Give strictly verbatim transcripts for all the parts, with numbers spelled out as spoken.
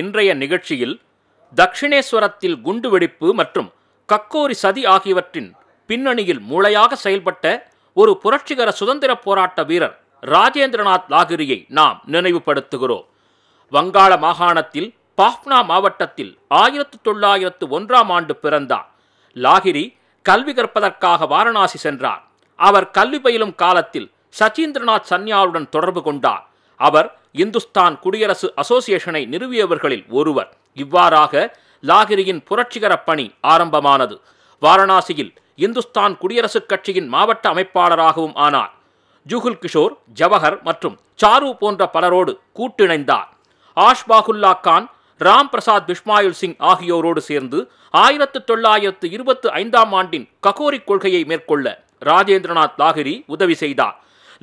இன்றைய நிகழ்ச்சியில் தக்ஷிணேஸ்வரத்தில் குண்டுவெடிப்பு மற்றும் கக்கோரி சதி ஆகியவற்றின் பின்னணியில் மூளையாக செயல்பட்ட ஒரு புரட்சிகர சுதந்திர போராட்ட வீரர் ராஜேந்திரநாத் லாகிரியை நாம் நினைவுபடுத்துகிறோம். வங்காள மாகாணத்தில் பாஃப்னா மாவட்டத்தில் ஆயிரத்து தொள்ளாயிரத்து ஒன்றாம் ஆண்டு பிறந்தார். லாகிரி கல்வி கற்பதற்காக வாரணாசி சென்றார். அவர் கல்வி பயிலும் காலத்தில் சசீந்திரநாத் சன்யாலுடன் தொடர்பு கொண்டார். அவர் இந்துஸ்தான் குடியரசு அசோசியேஷனை நிறுவியவர்களில் ஒருவர். இவ்வாறாக லாகிரியின் புரட்சிகர பணி ஆரம்பமானது. வாரணாசியில் இந்துஸ்தான் குடியரசுக் கட்சியின் மாவட்ட அமைப்பாளராகவும் ஆனார். ஜுகுல் கிஷோர், ஜவஹர் மற்றும் சாரு போன்ற பலரோடு கூட்டிணைந்தார். ஆஷ்பாகுல்லா கான், ராம் பிரசாத் பிஸ்மாயில் சிங் ஆகியோரோடு சேர்ந்து ஆயிரத்து தொள்ளாயிரத்து இருபத்தி ஐந்தாம் ஆண்டின் ககோரி கொள்கையை மேற்கொள்ள ராஜேந்திரநாத் லாகிரி உதவி செய்தார்.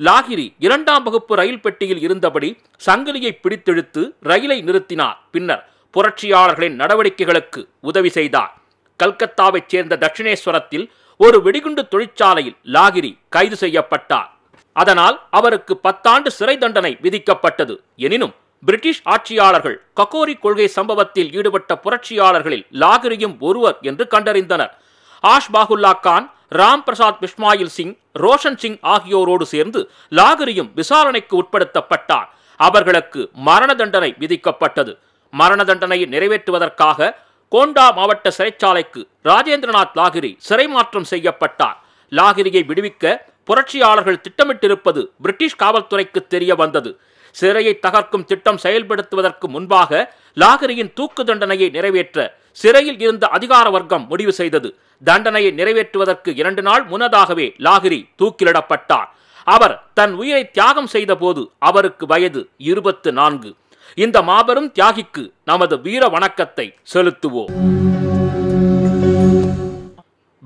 லாகிரி இரண்டாம் வகுப்பு ரயில் பெட்டியில் இருந்தபடி சங்கிலியை பிடித்தெடுத்து ரயிலை நிறுத்தினார். பின்னர் புரட்சியாளர்களின் நடவடிக்கைகளுக்கு உதவி செய்தார். கல்கத்தாவைச் சேர்ந்த தக்ஷிணேஸ்வரத்தில் ஒரு வெடிகுண்டு தொழிற்சாலையில் லாகிரி கைது செய்யப்பட்டார். அதனால் அவருக்கு பத்தாண்டு சிறை தண்டனை விதிக்கப்பட்டது. எனினும் பிரிட்டிஷ் ஆட்சியாளர்கள் ககோரி கொள்கை சம்பவத்தில் ஈடுபட்ட புரட்சியாளர்களில் லாகிரியும் ஒருவர் என்று கண்டறிந்தனர். ஆஷ்பாகுல்லா கான், ராம் பிரசாத் பிஸ்மாயில் சிங், ரோஷன் சிங் ஆகியோரோடு சேர்ந்து லாகிரியும் விசாரணைக்கு உட்படுத்தப்பட்டார். அவர்களுக்கு மரண தண்டனை விதிக்கப்பட்டது. மரண தண்டனையை நிறைவேற்றுவதற்காக கோண்டா மாவட்ட சிறைச்சாலைக்கு ராஜேந்திரநாத் லாகிரி சிறை மாற்றம் செய்யப்பட்டார். லாகிரியை விடுவிக்க புரட்சியாளர்கள் திட்டமிட்டிருப்பது பிரிட்டிஷ் காவல்துறைக்கு தெரிய வந்தது. சிறையை தகர்க்கும் திட்டம் செயல்படுத்துவதற்கு முன்பாக லாகிரியின் தூக்கு தண்டனையை நிறைவேற்ற சிறையில் இருந்த அதிகார வர்க்கம் முடிவு செய்தது. தண்டனையை நிறைவேற்றுவதற்கு இரண்டு நாள் முன்னதாகவே லாகிரி தூக்கிலிடப்பட்டார். அவர் தன் உயிரை தியாகம் செய்த போது அவருக்கு வயது இருபத்து நான்கு. இந்த மாபெரும் தியாகிக்கு நமது வீர வணக்கத்தை செலுத்துவோம்.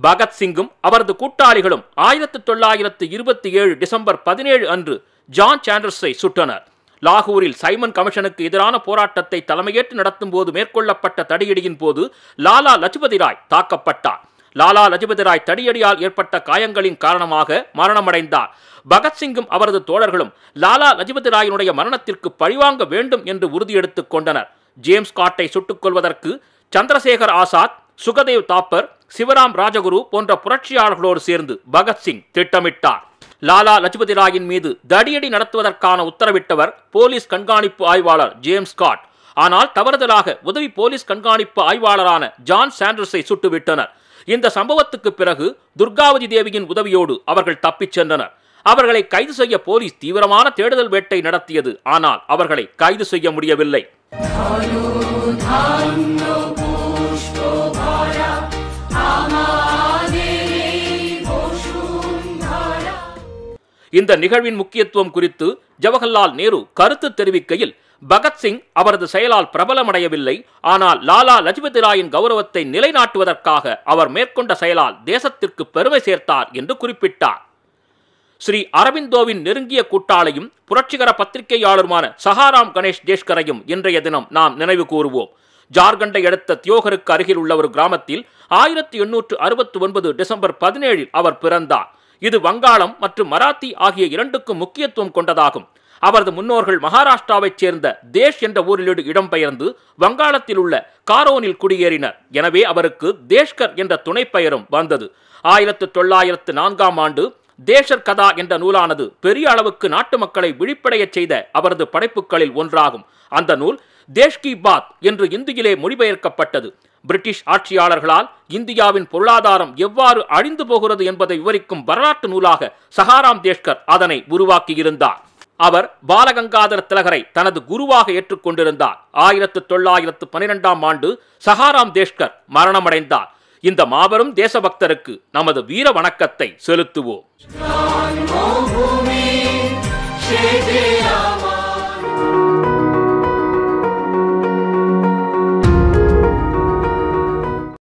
பகத்சிங்கும் அவரது கூட்டாளிகளும் ஆயிரத்தி தொள்ளாயிரத்து இருபத்தி ஏழு டிசம்பர் பதினேழு அன்று ஜான் சாண்டர்ஸை சுட்டனர். லாகூரில் சைமன் கமிஷனுக்கு எதிரான போராட்டத்தை தலைமையேற்று நடத்தும் போது மேற்கொள்ளப்பட்ட தடியடியின் போது லாலா லஜபதி ராய் தாக்கப்பட்டார். லாலா லஜபதி ராய் தடியடியால் ஏற்பட்ட காயங்களின் காரணமாக மரணமடைந்தார். பகத்சிங்கும் அவரது தோழர்களும் லாலா லஜபதி ராயினுடைய மரணத்திற்கு பழிவாங்க வேண்டும் என்று உறுதியெடுத்துக் கொண்டனர். ஜேம்ஸ் காட்டை சுட்டுக் கொள்வதற்கு சந்திரசேகர் ஆசாத், சுகதேவ் தாப்பர், சிவராம் ராஜகுரு போன்ற புரட்சியாளர்களோடு சேர்ந்து பகத்சிங் திட்டமிட்டார். லாலா லஜபதி ராயின் மீது தடியடி நடத்துவதற்கான உத்தரவிட்டவர் போலீஸ் கண்காணிப்பு ஆய்வாளர் ஜேம்ஸ் காட். ஆனால் தவறுதலாக உதவி போலீஸ் கண்காணிப்பு ஆய்வாளரான ஜான் சாண்டர்ஸை சுட்டுவிட்டனர். இந்த சம்பவத்துக்கு பிறகு துர்காவதி தேவியின் உதவியோடு அவர்கள் தப்பிச் சென்றனர். அவர்களை கைது செய்ய போலீஸ் தீவிரமான தேடுதல் வேட்டை நடத்தியது. ஆனால் அவர்களை கைது செய்ய முடியவில்லை. இந்த நிகழ்வின் முக்கியத்துவம் குறித்து ஜவஹர்லால் நேரு கருத்து தெரிவிக்கையில், பகத்சிங் அவரது செயலால் பிரபலமடையவில்லை, ஆனால் லாலா லஜபதி ராயின் கௌரவத்தை நிலைநாட்டுவதற்காக அவர் மேற்கொண்ட செயலால் தேசத்திற்கு பெருமை சேர்த்தார் என்று குறிப்பிட்டார். ஸ்ரீ அரவிந்தோவின் நெருங்கிய கூட்டாளியும் புரட்சிகர பத்திரிகையாளருமான சஹாராம் கணேஷ் தேஷ்கரையும் இன்றைய தினம் நாம் நினைவு கூறுவோம். ஜார்க்கண்டை அடுத்த தியோகருக்கு அருகில் உள்ள ஒரு கிராமத்தில் ஆயிரத்தி எண்ணூற்று அறுபத்தி ஒன்பது டிசம்பர் பதினேழில் அவர் பிறந்தார். இது வங்காளம் மற்றும் மராத்தி ஆகிய இரண்டுக்கும் முக்கியத்துவம் கொண்டதாகும். அவரது முன்னோர்கள் மகாராஷ்டிராவைச் சேர்ந்த தேஷ் என்ற ஊரிலோடு இடம்பெயர்ந்து வங்காளத்தில் உள்ள காரோனில் குடியேறினர். எனவே அவருக்கு தேஷ்கர் என்ற துணை பெயரும் வந்தது. ஆயிரத்து தொள்ளாயிரத்து நான்காம் ஆண்டு தேஷர் கதா என்ற நூலானது பெரிய அளவுக்கு நாட்டு மக்களை விழிப்படையச் செய்த அவரது படைப்புகளில் ஒன்றாகும். அந்த நூல் தேஷ் கி பாத் என்று இந்தியிலே மொழிபெயர்க்கப்பட்டது. பிரிட்டிஷ் ஆட்சியாளர்களால் இந்தியாவின் பொருளாதாரம் எவ்வாறு அழிந்து போகிறது என்பதை விவரிக்கும் வரலாற்று நூலாக சஹாராம் தேஷ்கர் அதனை உருவாக்கியிருந்தார். அவர் பாலகங்காதர திலகரை தனது குருவாக ஏற்றுக்கொண்டிருந்தார். ஆயிரத்து தொள்ளாயிரத்து பனிரெண்டாம் ஆண்டு சஹாராம் தேஷ்கர் மரணமடைந்தார். இந்த மாபெரும் தேசபக்தருக்கு நமது வீர வணக்கத்தை செலுத்துவோம்.